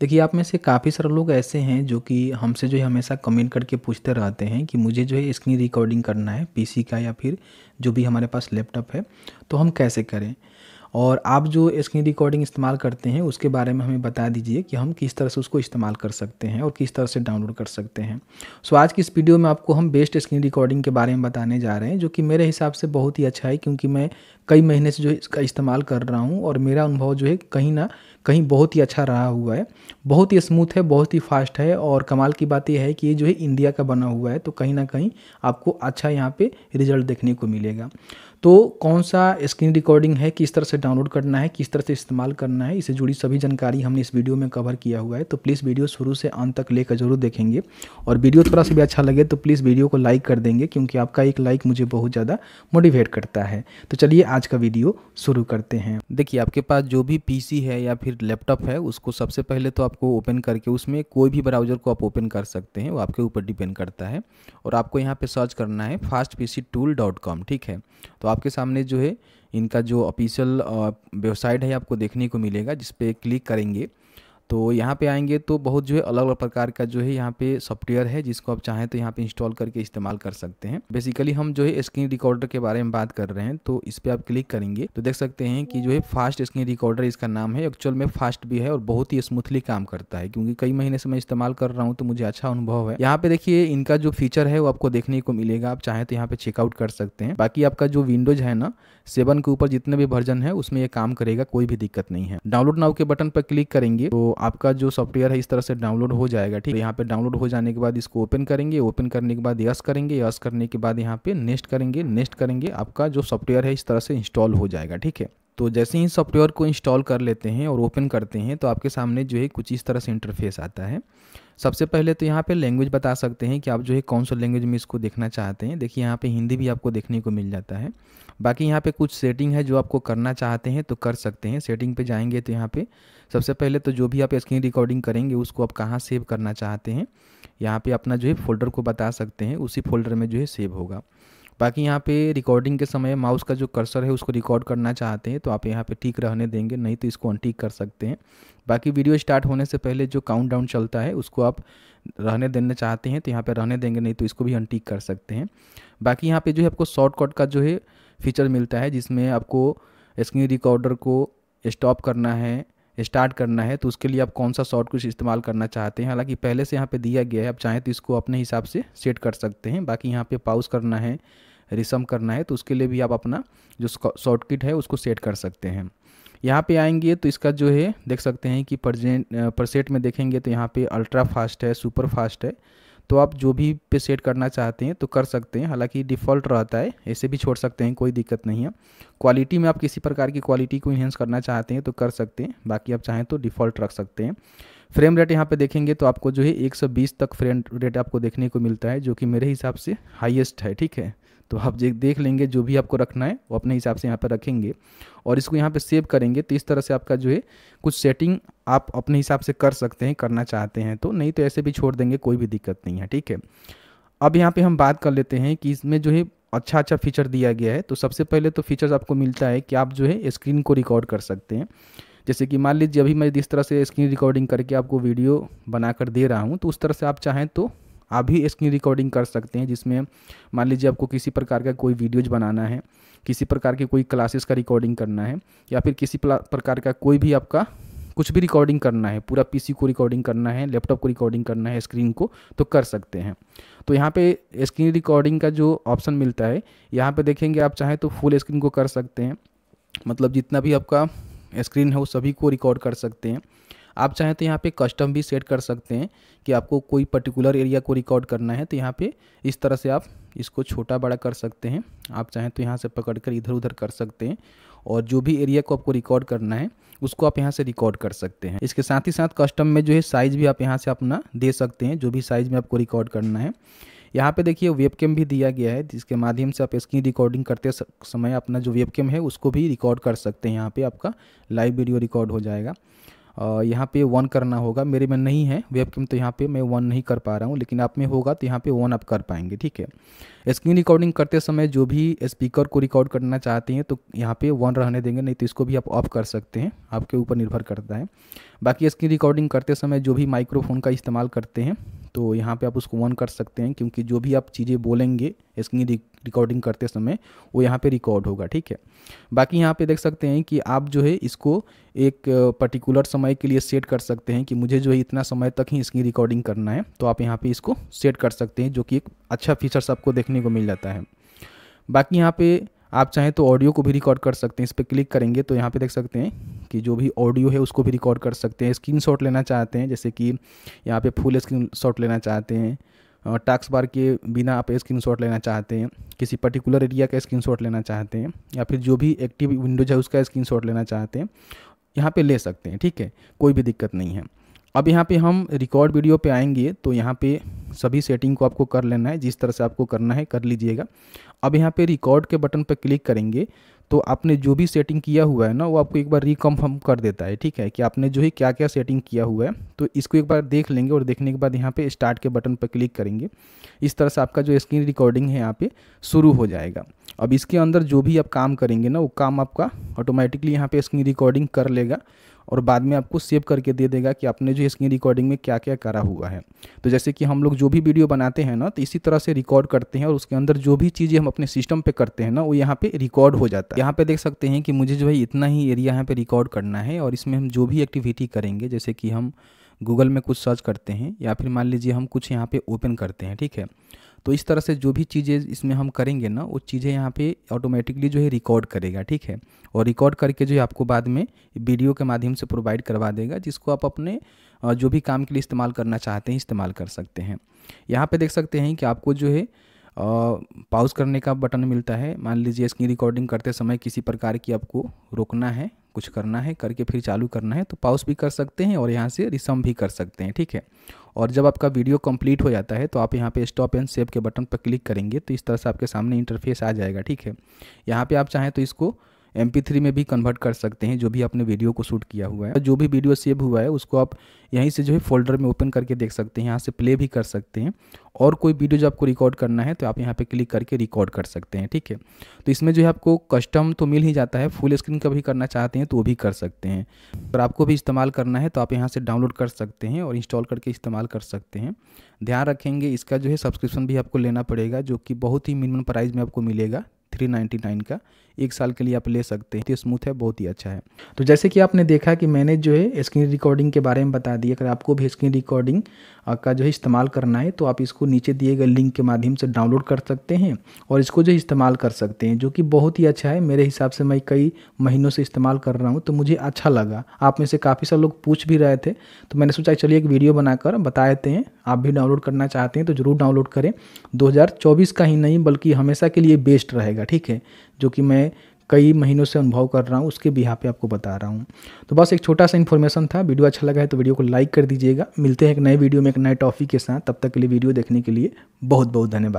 देखिए, आप में से काफ़ी सारे लोग ऐसे हैं जो कि हमसे जो है हमेशा कमेंट करके पूछते रहते हैं कि मुझे जो है स्क्रीन रिकॉर्डिंग करना है पीसी का या फिर जो भी हमारे पास लैपटॉप है, तो हम कैसे करें। और आप जो स्क्रीन रिकॉर्डिंग इस्तेमाल करते हैं उसके बारे में हमें बता दीजिए कि हम किस तरह से उसको इस्तेमाल कर सकते हैं और किस तरह से डाउनलोड कर सकते हैं। सो आज की इस वीडियो में आपको हम बेस्ट स्क्रीन रिकॉर्डिंग के बारे में बताने जा रहे हैं, जो कि मेरे हिसाब से बहुत ही अच्छा है, क्योंकि मैं कई महीने से जो इसका इस्तेमाल कर रहा हूँ और मेरा अनुभव जो है कहीं ना कहीं बहुत ही अच्छा रहा हुआ है। बहुत ही स्मूथ है, बहुत ही फास्ट है, और कमाल की बात यह है कि ये जो है इंडिया का बना हुआ है, तो कहीं ना कहीं आपको अच्छा यहाँ पे रिजल्ट देखने को मिलेगा। तो कौन सा स्क्रीन रिकॉर्डिंग है, किस तरह से डाउनलोड करना है, किस तरह से इस्तेमाल करना है, इससे जुड़ी सभी जानकारी हमने इस वीडियो में कवर किया हुआ है। तो प्लीज़ वीडियो शुरू से अंत तक लेकर जरूर देखेंगे, और वीडियो थोड़ा सा भी अच्छा लगे तो प्लीज़ वीडियो को लाइक कर देंगे, क्योंकि आपका एक लाइक मुझे बहुत ज़्यादा मोटिवेट करता है। तो चलिए आज का वीडियो शुरू करते हैं। देखिए, आपके पास जो भी पीसी है या फिर लैपटॉप है, उसको सबसे पहले तो आपको ओपन करके उसमें कोई भी ब्राउज़र को आप ओपन कर सकते हैं, वो आपके ऊपर डिपेंड करता है। और आपको यहाँ पे सर्च करना है fastpctools.com, ठीक है। तो आपके सामने जो है इनका जो ऑफिशियल वेबसाइट है आपको देखने को मिलेगा, जिस पे क्लिक करेंगे तो यहाँ पे आएंगे तो बहुत जो है अलग अलग प्रकार का जो है यहाँ पे सॉफ्टवेयर है, जिसको आप चाहें तो यहाँ पे इंस्टॉल करके इस्तेमाल कर सकते हैं। बेसिकली हम जो है स्क्रीन रिकॉर्डर के बारे में बात कर रहे हैं, तो इस पर आप क्लिक करेंगे तो देख सकते हैं कि जो है फास्ट स्क्रीन रिकॉर्डर इसका नाम है। एक्चुअल में फास्ट भी है और बहुत ही स्मूथली काम करता है, क्योंकि कई महीने से मैं इस्तेमाल कर रहा हूँ तो मुझे अच्छा अनुभव है। यहाँ पे देखिए इनका जो फीचर है वो आपको देखने को मिलेगा, आप चाहें तो यहाँ पे चेकआउट कर सकते हैं। बाकी आपका जो विंडोज है ना 7 के ऊपर जितने भी वर्जन है उसमें ये काम करेगा, कोई भी दिक्कत नहीं है। डाउनलोड नाउ के बटन पर क्लिक करेंगे तो आपका जो सॉफ्टवेयर है इस तरह से डाउनलोड हो जाएगा, ठीक है। यहाँ पे डाउनलोड हो जाने के बाद इसको ओपन करेंगे, ओपन करने के बाद यस करेंगे, यस करने के बाद यहाँ पे नेक्स्ट करेंगे, नेक्स्ट करेंगे, आपका जो सॉफ्टवेयर है इस तरह से इंस्टॉल हो जाएगा, ठीक है। तो जैसे ही सॉफ्टवेयर को इंस्टॉल कर लेते हैं और ओपन करते हैं तो आपके सामने जो है कुछ इस तरह से इंटरफेस आता है। सबसे पहले तो यहाँ पे लैंग्वेज बता सकते हैं कि आप जो है कौन सा लैंग्वेज में इसको देखना चाहते हैं। देखिए यहाँ पे हिंदी भी आपको देखने को मिल जाता है। बाकी यहाँ पे कुछ सेटिंग है जो आपको करना चाहते हैं तो कर सकते हैं। सेटिंग पे जाएंगे तो यहाँ पे सबसे पहले तो जो भी आप स्क्रीन रिकॉर्डिंग करेंगे उसको आप कहाँ सेव करना चाहते हैं, यहाँ पे अपना जो है फोल्डर को बता सकते हैं, उसी फोल्डर में जो है सेव होगा। बाकी यहाँ पे रिकॉर्डिंग के समय माउस का जो कर्सर है उसको रिकॉर्ड करना चाहते हैं तो आप यहाँ पे ठीक रहने देंगे, नहीं तो इसको अनटिक कर सकते हैं। बाकी वीडियो स्टार्ट होने से पहले जो काउंटडाउन चलता है उसको आप रहने देना चाहते हैं तो यहाँ पे रहने देंगे, नहीं तो इसको भी अनटिक कर सकते हैं। बाकी यहाँ पे जो है आपको शॉर्टकट का जो है फीचर मिलता है, जिसमें आपको स्क्रीन रिकॉर्डर को स्टॉप करना है, स्टार्ट करना है, तो उसके लिए आप कौन सा शॉर्टकट इस्तेमाल करना चाहते हैं। हालांकि पहले से यहाँ पे दिया गया है, आप चाहें तो इसको अपने हिसाब से सेट कर सकते हैं। बाकी यहाँ पे पॉज करना है, रिसम करना है, तो उसके लिए भी आप अपना जो शॉर्टकट है उसको सेट कर सकते हैं। यहाँ पे आएंगे तो इसका जो है देख सकते हैं कि परसेट में देखेंगे तो यहाँ पे अल्ट्रा फास्ट है, सुपर फास्ट है, तो आप जो भी पे सेट करना चाहते हैं तो कर सकते हैं। हालांकि डिफ़ॉल्ट रहता है, ऐसे भी छोड़ सकते हैं, कोई दिक्कत नहीं है। क्वालिटी में आप किसी प्रकार की क्वालिटी को इन्हेंस करना चाहते हैं तो कर सकते हैं, बाकी आप चाहें तो डिफ़ॉल्ट रख सकते हैं। फ्रेम रेट यहाँ पे देखेंगे तो आपको जो है 120 तक फ्रेम रेट आपको देखने को मिलता है, जो कि मेरे हिसाब से हाईएस्ट है, ठीक है। तो आप देख लेंगे, जो भी आपको रखना है वो अपने हिसाब से यहाँ पर रखेंगे और इसको यहाँ पे सेव करेंगे। तो इस तरह से आपका जो है कुछ सेटिंग आप अपने हिसाब से कर सकते हैं, करना चाहते हैं तो, नहीं तो ऐसे भी छोड़ देंगे, कोई भी दिक्कत नहीं है, ठीक है। अब यहाँ पे हम बात कर लेते हैं कि इसमें जो है अच्छा अच्छा फीचर दिया गया है। तो सबसे पहले तो फीचर्स आपको मिलता है कि आप जो है स्क्रीन को रिकॉर्ड कर सकते हैं। जैसे कि मान लीजिए अभी मैं जिस तरह से स्क्रीन रिकॉर्डिंग करके आपको वीडियो बनाकर दे रहा हूँ, तो उस तरह से आप चाहें तो आप भी स्क्रीन रिकॉर्डिंग कर सकते हैं, जिसमें मान लीजिए आपको किसी प्रकार का कोई वीडियोज बनाना है, किसी प्रकार के कोई क्लासेस का रिकॉर्डिंग करना है, या फिर किसी प्रकार का कोई भी आपका कुछ भी रिकॉर्डिंग करना है, पूरा पीसी को रिकॉर्डिंग करना है, लैपटॉप को रिकॉर्डिंग करना है, स्क्रीन को, तो कर सकते हैं। तो यहाँ पे स्क्रीन रिकॉर्डिंग का जो ऑप्शन मिलता है यहाँ पे देखेंगे, आप चाहें तो फुल स्क्रीन को कर सकते हैं, मतलब जितना भी आपका स्क्रीन है वो सभी को रिकॉर्ड कर सकते हैं। आप चाहें तो यहाँ पे कस्टम भी सेट कर सकते हैं कि आपको कोई पर्टिकुलर एरिया को रिकॉर्ड करना है, तो यहाँ पे इस तरह से आप इसको छोटा बड़ा कर सकते हैं। आप चाहें तो यहाँ से पकड़कर इधर उधर कर सकते हैं, और जो भी एरिया को आपको रिकॉर्ड करना है उसको आप यहाँ से रिकॉर्ड कर सकते हैं। इसके साथ ही साथ कस्टम में जो है साइज़ भी आप यहाँ से अपना दे सकते हैं, जो भी साइज़ में आपको रिकॉर्ड करना है। यहाँ पे देखिए वेबकैम भी दिया गया है, जिसके माध्यम से आप स्क्रीन रिकॉर्डिंग करते समय अपना जो वेबकैम है उसको भी रिकॉर्ड कर सकते हैं। यहाँ पे आपका लाइव वीडियो रिकॉर्ड हो जाएगा। यहाँ पे 1 करना होगा। मेरे में नहीं है वेबकैम तो यहाँ पे मैं 1 नहीं कर पा रहा हूँ, लेकिन आप में होगा तो यहाँ पे 1 आप कर पाएंगे। ठीक है, स्क्रीन रिकॉर्डिंग करते समय जो भी स्पीकर को रिकॉर्ड करना चाहते हैं तो यहाँ पे 1 रहने देंगे, नहीं तो इसको भी आप ऑफ कर सकते हैं, आपके ऊपर निर्भर करता है। बाकी स्क्रीन रिकॉर्डिंग करते समय जो भी माइक्रोफोन का इस्तेमाल करते हैं तो यहाँ पे आप उसको 1 कर सकते हैं, क्योंकि जो भी आप चीज़ें बोलेंगे स्क्रीन रिकॉर्डिंग करते समय वो यहाँ पे रिकॉर्ड होगा। ठीक है, बाकी यहाँ पे देख सकते हैं कि आप जो है इसको एक पर्टिकुलर समय के लिए सेट कर सकते हैं कि मुझे जो है इतना समय तक ही स्क्रीन रिकॉर्डिंग करना है, तो आप यहाँ पे इसको सेट कर सकते हैं, जो कि एक अच्छा फीचर्स आपको देखने को मिल जाता है। बाकी यहाँ पर आप चाहें तो ऑडियो को भी रिकॉर्ड कर सकते हैं, इस पर क्लिक करेंगे तो यहाँ पे देख सकते हैं कि जो भी ऑडियो है उसको भी रिकॉर्ड कर सकते हैं। स्क्रीनशॉट लेना चाहते हैं, जैसे कि यहाँ पे फुल स्क्रीनशॉट लेना चाहते हैं, टास्क बार के बिना आप स्क्रीनशॉट लेना चाहते हैं, किसी पर्टिकुलर एरिया का स्क्रीनशॉट लेना चाहते हैं, या फिर जो भी एक्टिव विंडोज है उसका स्क्रीनशॉट लेना चाहते हैं, यहाँ पर ले सकते हैं। ठीक है, कोई भी दिक्कत नहीं है। अब यहाँ पे हम रिकॉर्ड वीडियो पे आएंगे तो यहाँ पे सभी सेटिंग को आपको कर लेना है, जिस तरह से आपको करना है कर लीजिएगा। अब यहाँ पे रिकॉर्ड के बटन पर क्लिक करेंगे तो आपने जो भी सेटिंग किया हुआ है ना वो आपको एक बार रिकन्फर्म कर देता है। ठीक है, कि आपने जो है क्या क्या सेटिंग किया हुआ है, तो इसको एक बार देख लेंगे और देखने के बाद यहाँ पे स्टार्ट के बटन पर क्लिक करेंगे। इस तरह से आपका जो स्क्रीन रिकॉर्डिंग है यहाँ पे शुरू हो जाएगा। अब इसके अंदर जो भी आप काम करेंगे ना वो काम आपका ऑटोमेटिकली यहाँ पे स्क्रीन रिकॉर्डिंग कर लेगा और बाद में आपको सेव करके दे देगा कि आपने जो स्क्रीन रिकॉर्डिंग में क्या क्या करा हुआ है। तो जैसे कि हम लोग जो भी वीडियो बनाते हैं ना तो इसी तरह से रिकॉर्ड करते हैं और उसके अंदर जो भी चीज़ें हम अपने सिस्टम पे करते हैं ना वो यहाँ पे रिकॉर्ड हो जाता है। यहाँ पे देख सकते हैं कि मुझे जो है इतना ही एरिया यहाँ पे रिकॉर्ड करना है और इसमें हम जो भी एक्टिविटी करेंगे, जैसे कि हम गूगल में कुछ सर्च करते हैं या फिर मान लीजिए हम कुछ यहाँ पे ओपन करते हैं। ठीक है, तो इस तरह से जो भी चीज़ें इसमें हम करेंगे ना वो चीज़ें यहाँ पे ऑटोमेटिकली जो है रिकॉर्ड करेगा। ठीक है, और रिकॉर्ड करके जो है आपको बाद में वीडियो के माध्यम से प्रोवाइड करवा देगा, जिसको आप अपने जो भी काम के लिए इस्तेमाल करना चाहते हैं इस्तेमाल कर सकते हैं। यहाँ पे देख सकते हैं कि आपको जो है पॉज करने का बटन मिलता है। मान लीजिए स्क्रीन रिकॉर्डिंग करते समय किसी प्रकार की आपको रोकना है, कुछ करना है करके फिर चालू करना है तो पॉज भी कर सकते हैं और यहाँ से रिसम भी कर सकते हैं। ठीक है, और जब आपका वीडियो कंप्लीट हो जाता है तो आप यहाँ पे स्टॉप एंड सेव के बटन पर क्लिक करेंगे तो इस तरह से आपके सामने इंटरफेस आ जाएगा। ठीक है, यहाँ पे आप चाहें तो इसको MP3 में भी कन्वर्ट कर सकते हैं, जो भी आपने वीडियो को शूट किया हुआ है। जो भी वीडियो सेव हुआ है उसको आप यहीं से जो है फोल्डर में ओपन करके देख सकते हैं, यहाँ से प्ले भी कर सकते हैं, और कोई वीडियो जो आपको रिकॉर्ड करना है तो आप यहाँ पे क्लिक करके रिकॉर्ड कर सकते हैं। ठीक है, तो इसमें जो है आपको कस्टम तो मिल ही जाता है, फुल स्क्रीन का भी करना चाहते हैं तो वो भी कर सकते हैं। अगर आपको भी इस्तेमाल करना है तो आप यहाँ से डाउनलोड कर सकते हैं और इंस्टॉल करके इस्तेमाल कर सकते हैं। ध्यान रखेंगे इसका जो है सब्सक्रिप्शन भी आपको लेना पड़ेगा, जो कि बहुत ही मिनिमम प्राइस में आपको मिलेगा 399 का। 1 साल के लिए आप ले सकते हैं। तो स्मूथ है, बहुत ही अच्छा है। तो जैसे कि आपने देखा कि मैंने जो है स्क्रीन रिकॉर्डिंग के बारे में बता दिया। अगर आपको भी स्क्रीन रिकॉर्डिंग का जो है इस्तेमाल करना है तो आप इसको नीचे दिए गए लिंक के माध्यम से डाउनलोड कर सकते हैं और इसको जो इस्तेमाल कर सकते हैं, जो कि बहुत ही अच्छा है। मेरे हिसाब से मैं कई महीनों से इस्तेमाल कर रहा हूँ तो मुझे अच्छा लगा। आप में से काफ़ी सारे लोग पूछ भी रहे थे तो मैंने सोचा चलिए एक वीडियो बनाकर बता देते हैं। आप भी डाउनलोड करना चाहते हैं तो ज़रूर डाउनलोड करें। 2024 का ही नहीं बल्कि हमेशा के लिए बेस्ट रहेगा। ठीक है, जो कि मैं कई महीनों से अनुभव कर रहा हूँ उसके भी यहाँ पे आपको बता रहा हूँ। तो बस एक छोटा सा इन्फॉर्मेशन था। वीडियो अच्छा लगा है तो वीडियो को लाइक कर दीजिएगा। मिलते हैं एक नए वीडियो में एक नए टॉपिक के साथ। तब तक के लिए वीडियो देखने के लिए बहुत बहुत धन्यवाद।